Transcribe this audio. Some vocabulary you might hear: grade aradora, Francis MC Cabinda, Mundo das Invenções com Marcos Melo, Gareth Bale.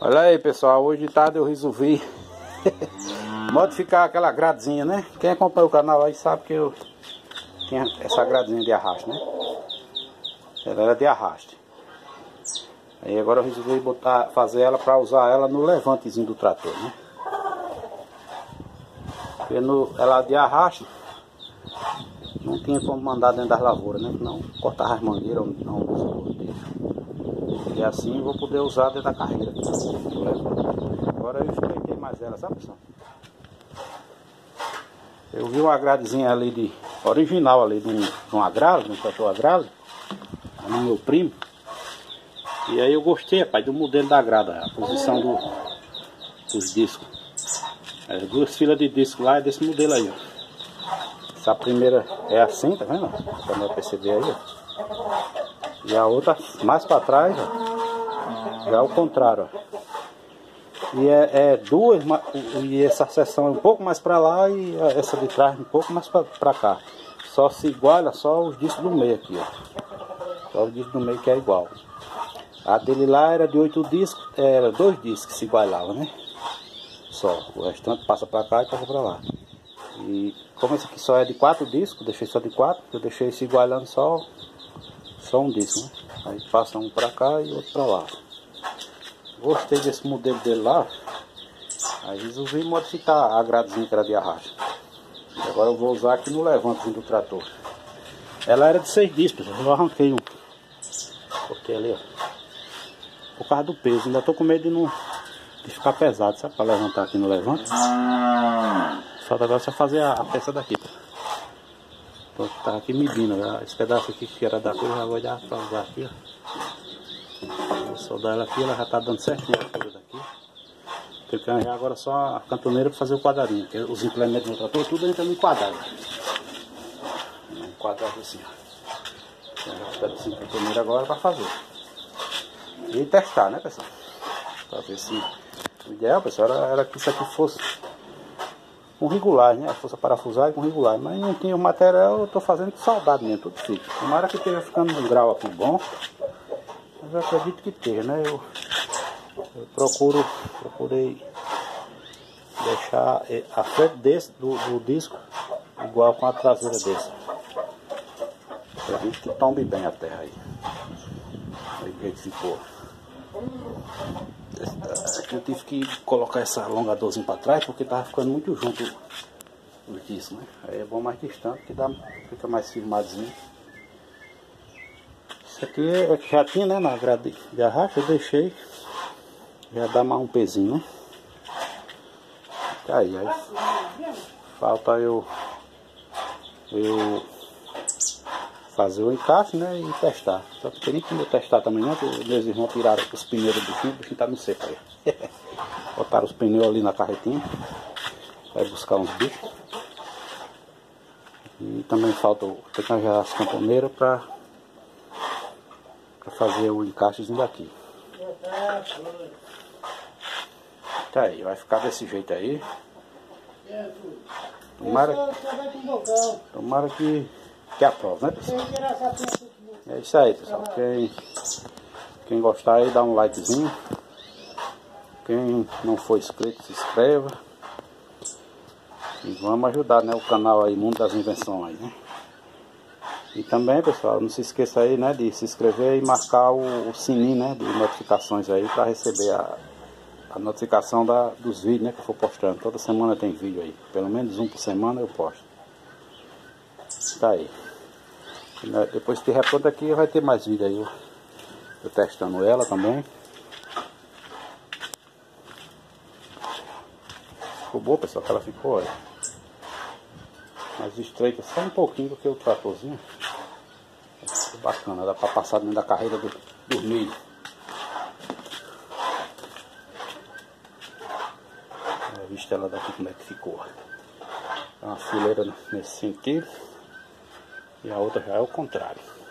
Olha aí, pessoal, hoje de tarde eu resolvi modificar aquela gradezinha, né? Quem acompanha o canal aí sabe que eu tinha essa gradezinha de arraste, né? Ela era de arraste. Aí agora eu resolvi fazer ela para usar ela no levantezinho do trator, né? Porque ela de arraste não tinha como mandar dentro das lavouras, né? Não cortava as mangueiras, não usava o dedo. E assim eu vou poder usar dentro da carreira. Agora eu estreitei mais ela, sabe, pessoal? Eu vi uma gradezinha ali, original ali, de um agrado, de um trator agrado, no meu primo. E aí eu gostei, rapaz, do modelo da grada, a posição dos discos. As duas filas de disco lá é desse modelo aí, ó. Essa primeira é assim, tá vendo? Você vai perceber aí, ó. E a outra, mais para trás, ó, já é o contrário, ó. E é duas, e essa seção é um pouco mais para lá e essa de trás um pouco mais para cá. Só se iguala só os discos do meio aqui, ó. Só os discos do meio que é igual. A dele lá era de 8 discos, era 2 discos que se igualavam, né? Só, o restante passa para cá e passa para lá. E como esse aqui só é de 4 discos, deixei só de 4, eu deixei se igualando só um disco, né? Aí passa um pra cá e outro pra lá. Gostei desse modelo dele lá. Aí resolvi modificar a gradezinha que era de arrasto. E agora eu vou usar aqui no levante do trator. Ela era de 6 discos, eu arranquei um. Coloquei ali, ó. Por causa do peso, ainda tô com medo de ficar pesado, sabe? Pra levantar aqui no levante. Só agora é só fazer a peça daqui. Então, tá aqui medindo, né? Esse pedaço aqui que era da coisa, já vou dar pra usar aqui, ó. Vou soldar ela aqui, ela já tá dando certinho a coisa daqui. Tem que arranjar agora só a cantoneira pra fazer o quadradinho. Os implementos no trator, tudo entra no enquadrado. Enquadrado assim, ó. Então, eu assim, a cantoneira agora pra fazer. E testar, né, pessoal? Pra ver se... O ideal, pessoal, era que isso aqui fosse... com regular, né? A força parafusar com regular, mas não tinha o material, eu tô fazendo com saudade mesmo, tudo fixo. Tomara que esteja ficando num grau aqui bom, mas eu acredito que esteja, né? Eu procurei deixar a frente desse do disco igual com a traseira desse. Acredito que tombe bem a terra aí. Aí o que ficou. Eu tive que colocar esse alongadorzinho para trás porque tava ficando muito junto do disco, né? Aí é bom mais distante que fica mais firmadozinho. Isso aqui é já tinha, né, na grade de arrasto, eu deixei. Já dá mais um pezinho, né? Tá aí. Falta eu fazer o encaixe, né, e testar. Só que tem nem como eu testar também, né, porque meus irmãos tiraram os pneus do fim, o bichinho tá no seco aí. Botaram os pneus ali na carretinha, vai buscar uns bichos. E também falta tem que arranjar as camponeiras pra fazer o encaixezinho daqui. Tá aí, vai ficar desse jeito aí. Tomara que é a prova, né, pessoal? É isso aí, pessoal. Quem gostar aí, dá um likezinho. Quem não for inscrito, se inscreva. E vamos ajudar, né, o canal aí, Mundo das Invenções, né? E também, pessoal, não se esqueça aí, né, de se inscrever e marcar o sininho, né, de notificações aí, para receber a notificação dos vídeos, né, que eu for postando. Toda semana tem vídeo aí. Pelo menos um por semana eu posto. Tá aí. Depois que reponta aqui vai ter mais vídeo aí. Eu testando ela também. Ficou boa, pessoal, que ela ficou, olha. Mas estreita só um pouquinho do que o tratorzinho. Ficou bacana, dá pra passar dentro da carreira do milho. Olha a vista ela daqui como é que ficou. É uma fileira nesse sentido. E a outra já é o contrário.